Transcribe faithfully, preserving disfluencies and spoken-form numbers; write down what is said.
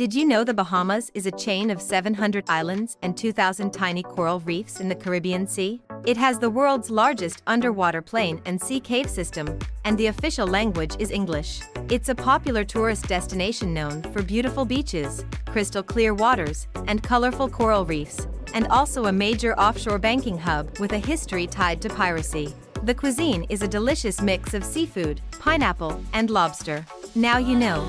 Did you know the Bahamas is a chain of seven hundred islands and two thousand tiny coral reefs in the Caribbean Sea? It has the world's largest underwater plain and sea cave system, and the official language is English. It's a popular tourist destination known for beautiful beaches, crystal clear waters, and colorful coral reefs, and also a major offshore banking hub with a history tied to piracy. The cuisine is a delicious mix of seafood, pineapple, and lobster. Now you know.